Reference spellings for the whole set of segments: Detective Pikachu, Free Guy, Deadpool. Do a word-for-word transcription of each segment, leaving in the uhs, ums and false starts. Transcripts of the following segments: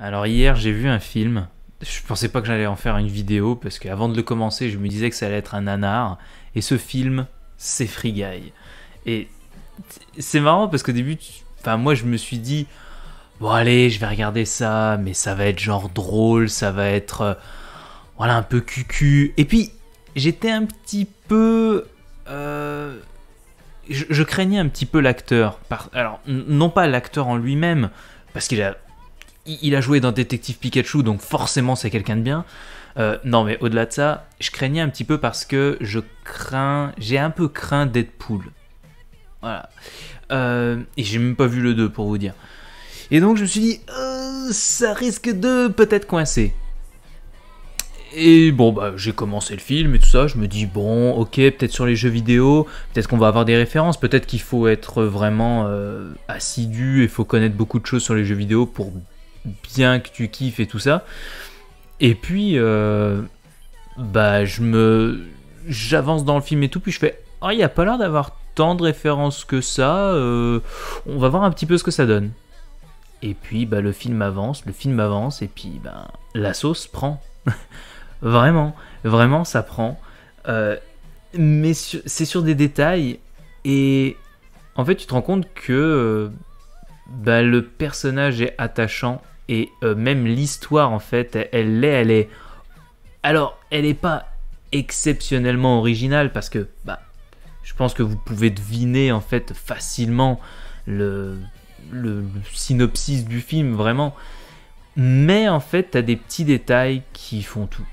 Alors hier j'ai vu un film, je pensais pas que j'allais en faire une vidéo parce qu'avant de le commencer je me disais que ça allait être un nanar, et ce film c'est Free Guy. Et c'est marrant parce qu'au début, tu... enfin moi je me suis dit bon allez je vais regarder ça, mais ça va être genre drôle, ça va être euh, voilà un peu cucu, et puis j'étais un petit peu... Euh... Je, je craignais un petit peu l'acteur, par... alors non pas l'acteur en lui-même, parce qu'il a, il a joué dans Detective Pikachu, donc forcément c'est quelqu'un de bien, euh, non mais au-delà de ça, je craignais un petit peu parce que je crains, j'ai un peu craint Deadpool, voilà, euh, et j'ai même pas vu le deux pour vous dire, et donc je me suis dit, euh, ça risque de peut-être coincer. Et bon, bah, j'ai commencé le film et tout ça, je me dis, bon, ok, peut-être sur les jeux vidéo, peut-être qu'on va avoir des références, peut-être qu'il faut être vraiment euh, assidu, il faut connaître beaucoup de choses sur les jeux vidéo pour bien que tu kiffes et tout ça. Et puis, euh, bah, je me... j'avance dans le film et tout, puis je fais, ah, il n'y a pas l'air d'avoir tant de références que ça, euh, on va voir un petit peu ce que ça donne. Et puis, bah, le film avance, le film avance, et puis, bah, la sauce prend. Vraiment, vraiment ça prend, euh, mais c'est sur des détails, et en fait tu te rends compte que euh, bah, le personnage est attachant, et euh, même l'histoire en fait, elle l'est, elle est... Alors, elle n'est pas exceptionnellement originale, parce que bah, je pense que vous pouvez deviner en fait facilement le, le, le synopsis du film, vraiment. Mais en fait, t'as des petits détails qui font tout.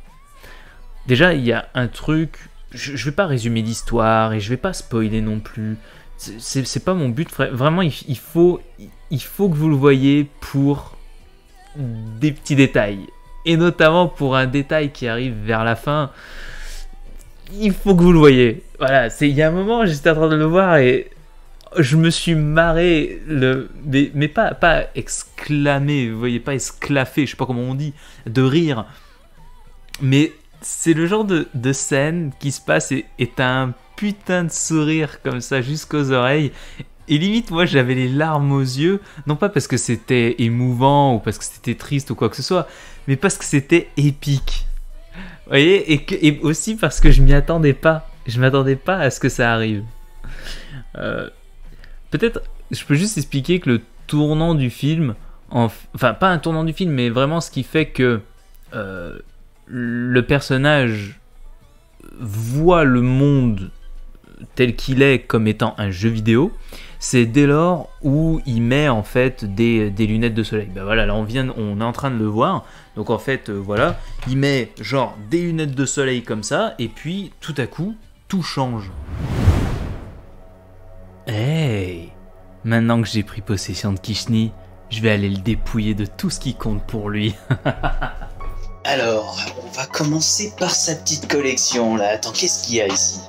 Déjà, il y a un truc, je, je vais pas résumer l'histoire et je vais pas spoiler non plus. C'est pas mon but, vraiment, il, il, faut, il faut que vous le voyez pour des petits détails. Et notamment pour un détail qui arrive vers la fin, il faut que vous le voyez. Voilà, il y a un moment, j'étais en train de le voir et... je me suis marré, le... mais, mais pas, pas exclamé, vous voyez, pas esclaffé, je sais pas comment on dit, de rire. Mais c'est le genre de, de scène qui se passe et t'as un putain de sourire comme ça jusqu'aux oreilles. Et limite, moi, j'avais les larmes aux yeux, non pas parce que c'était émouvant ou parce que c'était triste ou quoi que ce soit, mais parce que c'était épique. Vous voyez, et, que, et aussi parce que je m'y attendais pas. Je m'attendais pas à ce que ça arrive. Euh... Peut-être, je peux juste expliquer que le tournant du film, en, enfin pas un tournant du film, mais vraiment ce qui fait que euh, le personnage voit le monde tel qu'il est comme étant un jeu vidéo, c'est dès lors où il met en fait des, des lunettes de soleil. Ben voilà, là on, vient, on est en train de le voir, donc en fait euh, voilà, il met genre des lunettes de soleil comme ça, et puis tout à coup, tout change. Hey, maintenant que j'ai pris possession de Kishni, je vais aller le dépouiller de tout ce qui compte pour lui. Alors, on va commencer par sa petite collection là. Attends, qu'est-ce qu'il y a ici?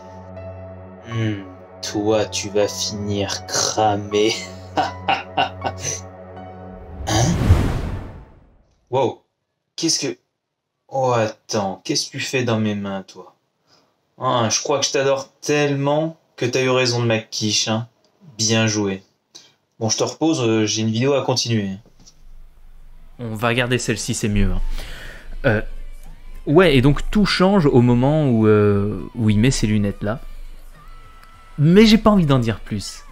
Hmm, toi, tu vas finir cramé. Hein? Wow, qu'est-ce que... Oh, attends, qu'est-ce que tu fais dans mes mains, toi? Ah, je crois que je t'adore tellement... que t'as eu raison de ma quiche, hein. Bien joué. Bon, je te repose, euh, j'ai une vidéo à continuer. On va regarder celle-ci, c'est mieux. Hein. Euh, ouais, et donc tout change au moment où, euh, où il met ses lunettes-là. Mais j'ai pas envie d'en dire plus.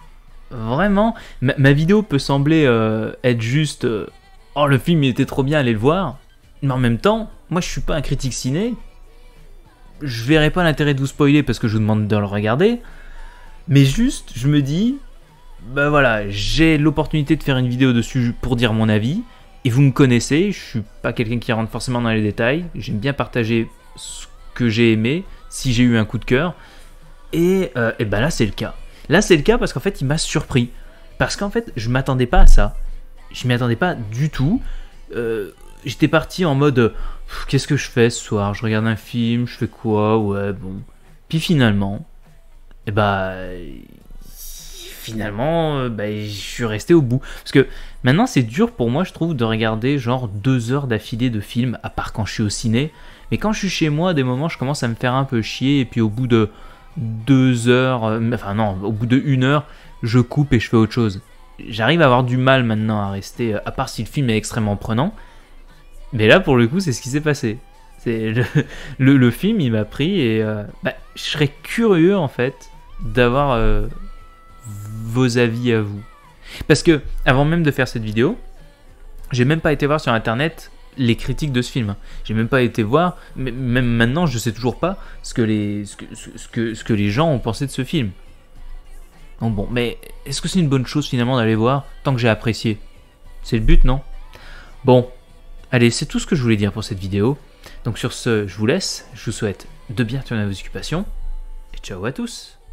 Vraiment, ma, ma vidéo peut sembler euh, être juste... Euh, oh, le film, il était trop bien, allez le voir. Mais en même temps, moi, je suis pas un critique ciné. Je verrai pas l'intérêt de vous spoiler parce que je vous demande de le regarder. Mais juste, je me dis, bah voilà, j'ai l'opportunité de faire une vidéo dessus pour dire mon avis, et vous me connaissez, je suis pas quelqu'un qui rentre forcément dans les détails, j'aime bien partager ce que j'ai aimé, si j'ai eu un coup de cœur, et, euh, et bah là c'est le cas. Là c'est le cas parce qu'en fait il m'a surpris, parce qu'en fait je m'attendais pas à ça, je m'y attendais pas du tout, euh, j'étais parti en mode, qu'est-ce que je fais ce soir? Je regarde un film, je fais quoi? Ouais, bon... Puis finalement... Et bah... Finalement, bah, je suis resté au bout. Parce que maintenant, c'est dur pour moi, je trouve, de regarder genre deux heures d'affilée de films, à part quand je suis au ciné. Mais quand je suis chez moi, à des moments, je commence à me faire un peu chier, et puis au bout de deux heures... Euh, enfin non, au bout de une heure, je coupe et je fais autre chose. J'arrive à avoir du mal maintenant à rester, à part si le film est extrêmement prenant. Mais là, pour le coup, c'est ce qui s'est passé. C'est le, le, le film, il m'a pris et euh, bah, je serais curieux, en fait, d'avoir euh, vos avis à vous. Parce que, avant même de faire cette vidéo, j'ai même pas été voir sur Internet les critiques de ce film. J'ai même pas été voir, mais même maintenant, je sais toujours pas ce que les, ce que, ce que, ce que les gens ont pensé de ce film. Donc bon, mais est-ce que c'est une bonne chose finalement d'aller voir tant que j'ai apprécié? C'est le but, non? Bon, allez, c'est tout ce que je voulais dire pour cette vidéo. Donc sur ce, je vous laisse, je vous souhaite de bien tourner à vos occupations, et ciao à tous.